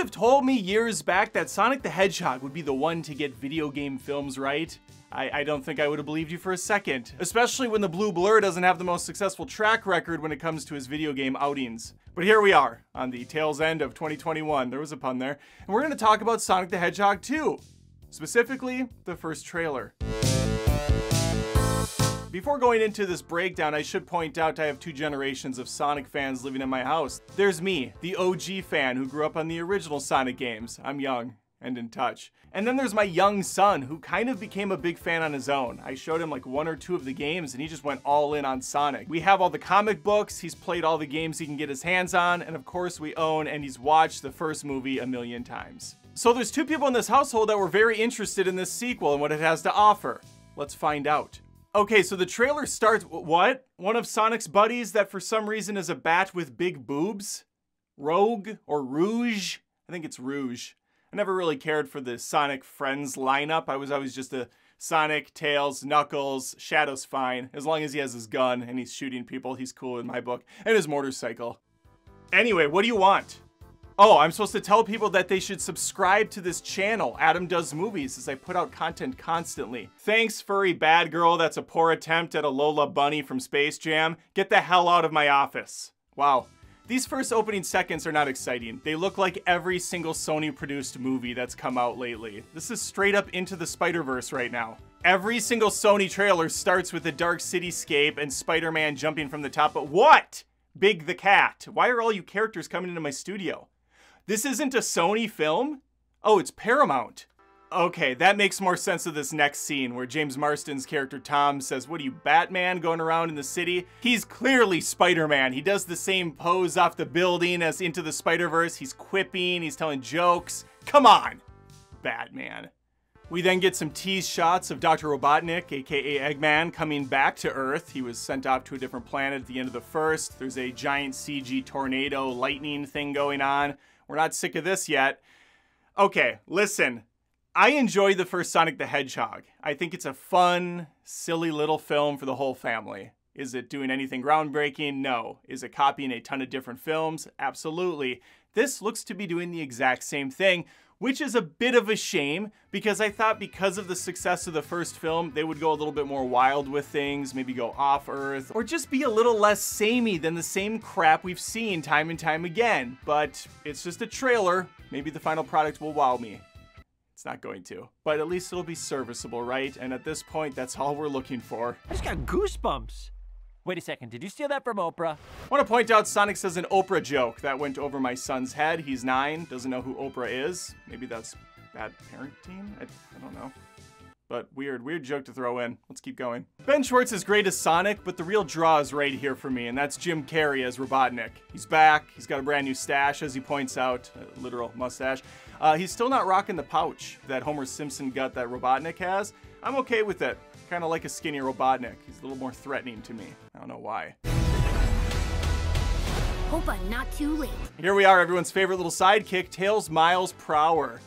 would have told me years back that Sonic the Hedgehog would be the one to get video game films right, I don't think I would have believed you for a second, especially when the Blue Blur doesn't have the most successful track record when it comes to his video game outings. But here we are, on the tails end of 2021, there was a pun there, and we're going to talk about Sonic the Hedgehog 2, specifically the first trailer. Before going into this breakdown, I should point out I have two generations of Sonic fans living in my house. There's me, the OG fan who grew up on the original Sonic games. I'm young and in touch. And then there's my young son who kind of became a big fan on his own. I showed him like one or two of the games and he just went all in on Sonic. We have all the comic books, he's played all the games he can get his hands on, and of course we own and he's watched the first movie a million times. So there's two people in this household that were very interested in this sequel and what it has to offer. Let's find out. Okay, so the trailer starts, what? One of Sonic's buddies that for some reason is a bat with big boobs? Rogue or Rouge? I think it's Rouge. I never really cared for the Sonic Friends lineup. I was always just a Sonic, Tails, Knuckles, Shadow's fine. As long as he has his gun and he's shooting people, he's cool in my book. And his motorcycle. Anyway, what do you want? Oh, I'm supposed to tell people that they should subscribe to this channel, Adam Does Movies, as I put out content constantly. Thanks, furry bad girl, that's a poor attempt at a Lola Bunny from Space Jam. Get the hell out of my office. Wow. These first opening seconds are not exciting. They look like every single Sony-produced movie that's come out lately. This is straight up Into the Spider-Verse right now. Every single Sony trailer starts with a dark cityscape and Spider-Man jumping from the top of— what? Big the Cat. Why are all you characters coming into my studio? This isn't a Sony film? Oh, it's Paramount. Okay, that makes more sense of this next scene where James Marsden's character Tom says, what are you, Batman, going around in the city? He's clearly Spider-Man. He does the same pose off the building as Into the Spider-Verse. He's quipping, he's telling jokes. Come on, Batman. We then get some tease shots of Dr. Robotnik, aka Eggman, coming back to Earth. He was sent off to a different planet at the end of the first. There's a giant CG tornado lightning thing going on. We're not sick of this yet. Okay, listen. I enjoyed the first Sonic the Hedgehog. I think it's a fun, silly little film for the whole family. Is it doing anything groundbreaking? No. Is it copying a ton of different films? Absolutely. This looks to be doing the exact same thing, which is a bit of a shame because I thought because of the success of the first film, they would go a little bit more wild with things, maybe go off Earth, or just be a little less samey than the same crap we've seen time and time again. But it's just a trailer. Maybe the final product will wow me. It's not going to, but at least it'll be serviceable, right? And at this point, that's all we're looking for. I just got goosebumps. Wait a second, did you steal that from Oprah? I want to point out Sonic says an Oprah joke that went over my son's head. He's 9, doesn't know who Oprah is. Maybe that's bad parenting? I don't know. But weird joke to throw in. Let's keep going. Ben Schwartz is great as Sonic, but the real draw is right here for me, and that's Jim Carrey as Robotnik. He's back, he's got a brand new stash, as he points out, a literal mustache. He's still not rocking the pouch, that Homer Simpson gut that Robotnik has. I'm okay with it. Kind of like a skinny Robotnik. He's a little more threatening to me. I don't know why. Hope I'm not too late. Here we are, everyone's favorite little sidekick, Tails Miles Prower.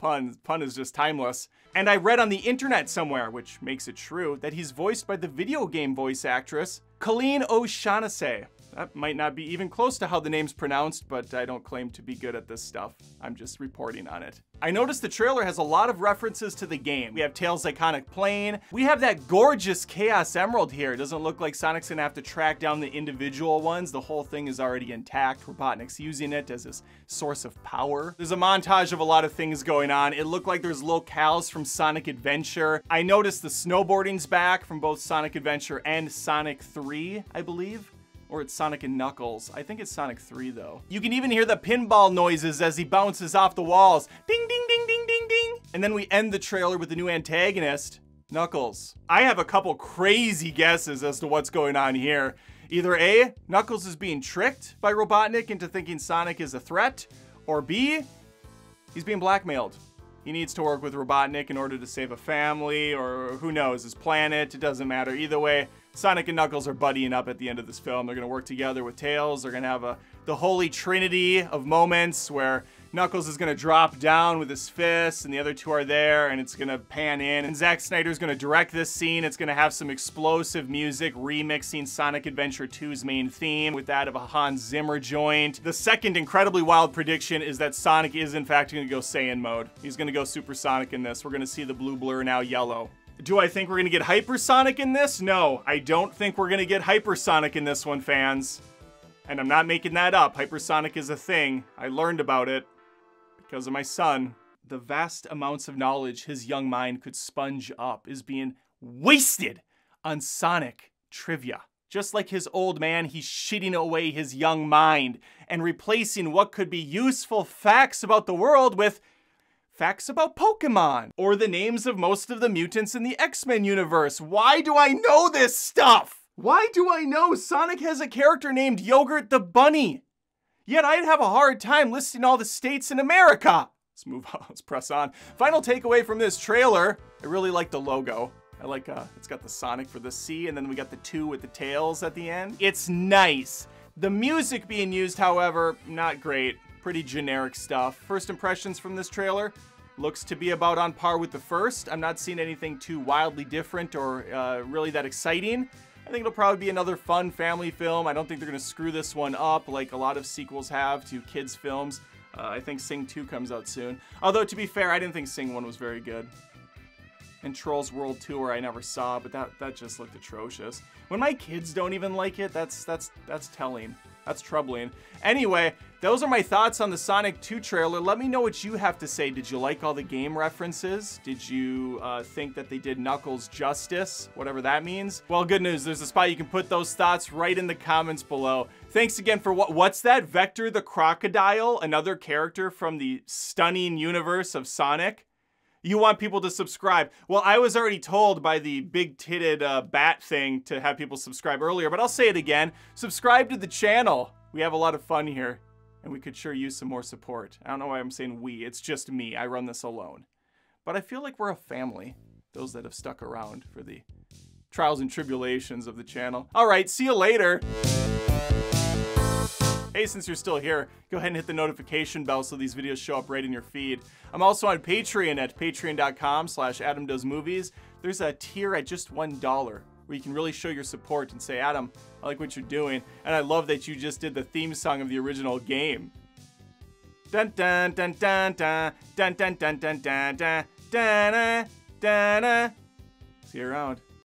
Pun is just timeless. And I read on the internet somewhere, which makes it true, that he's voiced by the video game voice actress, Colleen O'Shaughnessy. That might not be even close to how the name's pronounced, but I don't claim to be good at this stuff. I'm just reporting on it. I noticed the trailer has a lot of references to the game. We have Tails' iconic plane. We have that gorgeous Chaos Emerald here. It doesn't look like Sonic's gonna have to track down the individual ones. The whole thing is already intact. Robotnik's using it as his source of power. There's a montage of a lot of things going on. It looked like there's locales from Sonic Adventure. I noticed the snowboarding's back from both Sonic Adventure and Sonic 3, I believe. Or it's Sonic and Knuckles. I think it's Sonic 3 though. You can even hear the pinball noises as he bounces off the walls. Ding, ding, ding, ding, ding, ding. And then we end the trailer with the new antagonist, Knuckles. I have a couple crazy guesses as to what's going on here. Either A, Knuckles is being tricked by Robotnik into thinking Sonic is a threat, or B, he's being blackmailed. He needs to work with Robotnik in order to save a family, or who knows, his planet, it doesn't matter. Either way, Sonic and Knuckles are buddying up at the end of this film. They're gonna work together with Tails. They're gonna have the holy trinity of moments where Knuckles is gonna drop down with his fist, and the other two are there, and it's gonna pan in, and Zack Snyder's gonna direct this scene. It's gonna have some explosive music remixing Sonic Adventure 2's main theme with that of a Hans Zimmer joint. The second incredibly wild prediction is that Sonic is in fact gonna go Saiyan mode. He's gonna go Super Sonic in this. We're gonna see the blue blur now yellow. Do I think we're gonna get Hyper Sonic in this? No, I don't think we're gonna get Hyper Sonic in this one, fans. And I'm not making that up. Hyper Sonic is a thing. I learned about it because of my son. The vast amounts of knowledge his young mind could sponge up is being wasted on Sonic trivia. Just like his old man, he's shitting away his young mind and replacing what could be useful facts about the world with facts about Pokemon, or the names of most of the mutants in the X-Men universe. Why do I know this stuff? Why do I know Sonic has a character named Yogurt the Bunny? Yet I'd have a hard time listing all the states in America. Let's move on, let's press on. Final takeaway from this trailer, I really like the logo. I like, it's got the Sonic for the C, and then we got the 2 with the tails at the end. It's nice. The music being used, however, not great. Pretty generic stuff. First impressions from this trailer, looks to be about on par with the first. I'm not seeing anything too wildly different or really that exciting. I think it'll probably be another fun family film. I don't think they're gonna screw this one up like a lot of sequels have to kids films. I think Sing 2 comes out soon. Although to be fair, I didn't think Sing 1 was very good. And Trolls World Tour I never saw, but that just looked atrocious. When my kids don't even like it, that's telling. That's troubling. Anyway, those are my thoughts on the Sonic 2 trailer. Let me know what you have to say. Did you like all the game references? Did you think that they did Knuckles justice? Whatever that means. Well, good news. There's a spot you can put those thoughts right in the comments below. Thanks again for what's that? Vector the Crocodile? Another character from the stunning universe of Sonic? You want people to subscribe. Well, I was already told by the big-titted bat thing to have people subscribe earlier, but I'll say it again. Subscribe to the channel. We have a lot of fun here, and we could sure use some more support. I don't know why I'm saying we. It's just me. I run this alone. But I feel like we're a family, those that have stuck around for the trials and tribulations of the channel. All right, see you later. Hey, since you're still here, go ahead and hit the notification bell so these videos show up right in your feed. I'm also on Patreon at patreon.com/AdamDoesMovies. There's a tier at just $1 where you can really show your support and say, Adam, I like what you're doing, and I love that you just did the theme song of the original game. Dun dun dun dun dun dun dun dun dun dun dun dun dun dun. See you around.